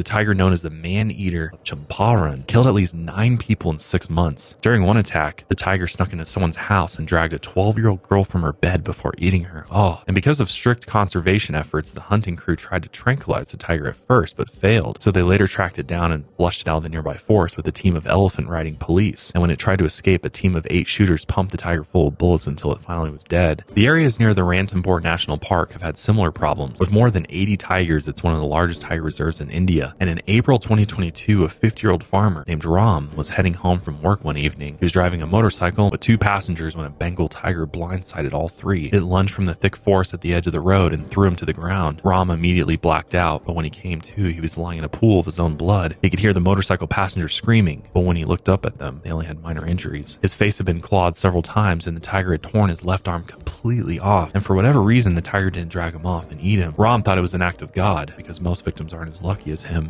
The tiger known as the man-eater of Champaran killed at least 9 people in 6 months. During one attack, the tiger snuck into someone's house and dragged a 12-year-old girl from her bed before eating her. Oh, and because of strict conservation efforts, the hunting crew tried to tranquilize the tiger at first, but failed. So they later tracked it down and flushed it out of the nearby forest with a team of elephant riding police. And when it tried to escape, a team of 8 shooters pumped the tiger full of bullets until it finally was dead. The areas near the Ranthambore National Park have had similar problems. With more than 80 tigers, it's one of the largest tiger reserves in India. And in April 2022, a 50-year-old farmer named Ram was heading home from work one evening. He was driving a motorcycle with 2 passengers when a Bengal tiger blindsided all 3. It lunged from the thick forest at the edge of the road and threw him to the ground. Ram immediately blacked out, but when he came to, he was lying in a pool of his own blood. He could hear the motorcycle passengers screaming, but when he looked up at them, they only had minor injuries. His face had been clawed several times, and the tiger had torn his left arm completely off, and for whatever reason, the tiger didn't drag him off and eat him. Ram thought it was an act of God, because most victims aren't as lucky as him.